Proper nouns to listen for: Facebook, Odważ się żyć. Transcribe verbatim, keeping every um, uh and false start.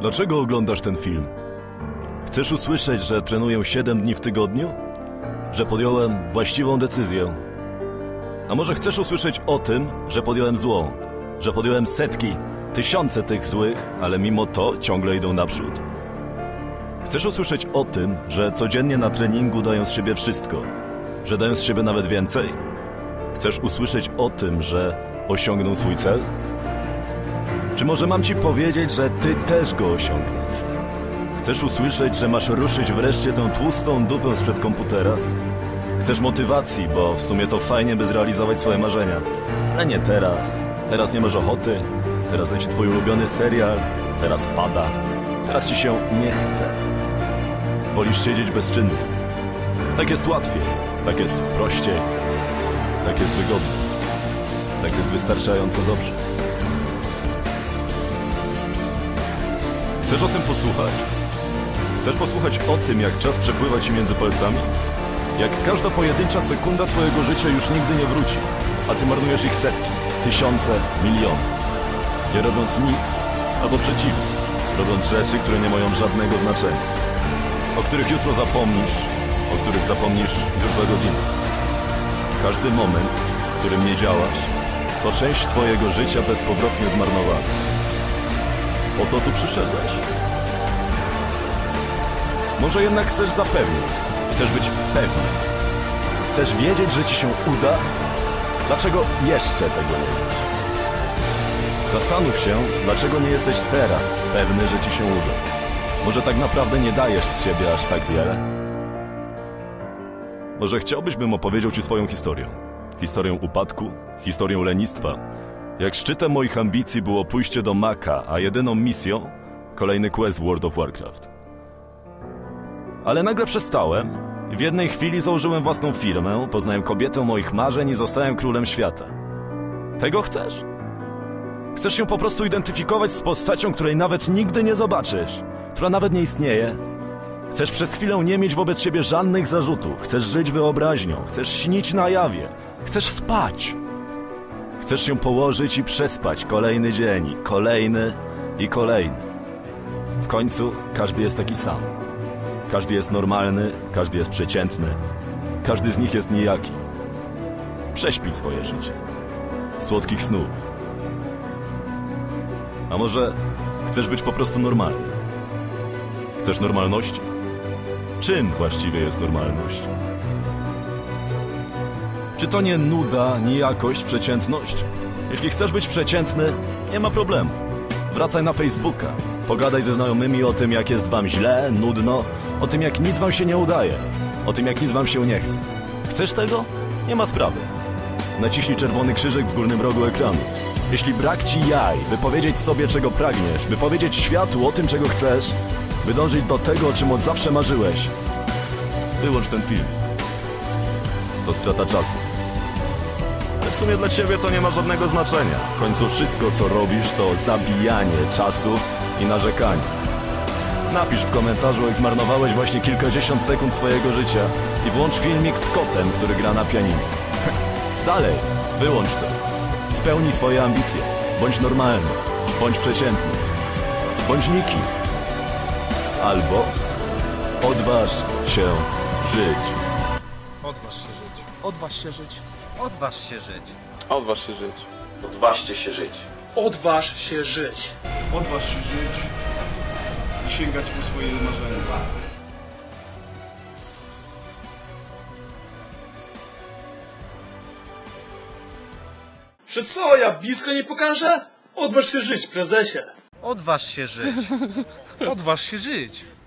Dlaczego oglądasz ten film? Chcesz usłyszeć, że trenuję siedem dni w tygodniu? Że podjąłem właściwą decyzję? A może chcesz usłyszeć o tym, że podjąłem złą? Że podjąłem setki, tysiące tych złych, ale mimo to ciągle idą naprzód? Chcesz usłyszeć o tym, że codziennie na treningu dają z siebie wszystko? Że dają z siebie nawet więcej? Chcesz usłyszeć o tym, że osiągną swój cel? Czy może mam ci powiedzieć, że ty też go osiągniesz? Chcesz usłyszeć, że masz ruszyć wreszcie tę tłustą dupę sprzed komputera? Chcesz motywacji, bo w sumie to fajnie, by zrealizować swoje marzenia. Ale nie teraz. Teraz nie masz ochoty. Teraz leci twój ulubiony serial. Teraz pada. Teraz ci się nie chce. Wolisz siedzieć bezczynnie. Tak jest łatwiej. Tak jest prościej. Tak jest wygodnie. Tak jest wystarczająco dobrze. Chcesz o tym posłuchać? Chcesz posłuchać o tym, jak czas przepływa ci między palcami? Jak każda pojedyncza sekunda twojego życia już nigdy nie wróci, a ty marnujesz ich setki, tysiące, miliony. Nie robiąc nic, albo przeciwnie, robiąc rzeczy, które nie mają żadnego znaczenia. O których jutro zapomnisz, o których zapomnisz już za godzinę. Każdy moment, w którym nie działasz, to część twojego życia bezpowrotnie zmarnowana. Po to tu przyszedłeś. Może jednak chcesz zapewnić, chcesz być pewny. Chcesz wiedzieć, że ci się uda? Dlaczego jeszcze tego nie wiesz? Zastanów się, dlaczego nie jesteś teraz pewny, że ci się uda. Może tak naprawdę nie dajesz z siebie aż tak wiele? Może chciałbyś, bym opowiedział ci swoją historię. Historię upadku, historię lenistwa. Jak szczytem moich ambicji było pójście do Maka, a jedyną misją kolejny quest w World of Warcraft. Ale nagle przestałem i w jednej chwili założyłem własną firmę, poznałem kobietę moich marzeń i zostałem królem świata. Tego chcesz? Chcesz się po prostu identyfikować z postacią, której nawet nigdy nie zobaczysz, która nawet nie istnieje? Chcesz przez chwilę nie mieć wobec siebie żadnych zarzutów, chcesz żyć wyobraźnią, chcesz śnić na jawie, chcesz spać. Chcesz się położyć i przespać kolejny dzień, kolejny i kolejny. W końcu każdy jest taki sam. Każdy jest normalny, każdy jest przeciętny, każdy z nich jest nijaki. Prześpij swoje życie. Słodkich snów. A może chcesz być po prostu normalny? Chcesz normalności? Czym właściwie jest normalność? Czy to nie nuda, nijakość, przeciętność? Jeśli chcesz być przeciętny, nie ma problemu. Wracaj na Facebooka. Pogadaj ze znajomymi o tym, jak jest wam źle, nudno, o tym, jak nic wam się nie udaje, o tym, jak nic wam się nie chce. Chcesz tego? Nie ma sprawy. Naciśnij czerwony krzyżyk w górnym rogu ekranu. Jeśli brak ci jaj, by powiedzieć sobie, czego pragniesz, by powiedzieć światu o tym, czego chcesz, by dążyć do tego, o czym od zawsze marzyłeś, wyłącz ten film. To strata czasu. W sumie dla ciebie to nie ma żadnego znaczenia. W końcu wszystko, co robisz, to zabijanie czasu i narzekanie. Napisz w komentarzu, jak zmarnowałeś właśnie kilkadziesiąt sekund swojego życia i włącz filmik z kotem, który gra na pianinie. Dalej, wyłącz to. Spełnij swoje ambicje. Bądź normalny, bądź przeciętny, bądź nikim. Albo odważ się żyć. Odważ się żyć. Odważ się żyć. Odważ się żyć. Odważ się żyć. Odważcie się żyć. Odważ się żyć. Odważ się żyć i sięgać po swoje marzenia. Że co, ja blisko nie pokażę? Odważ się żyć, prezesie. Odważ się żyć. Odważ się żyć.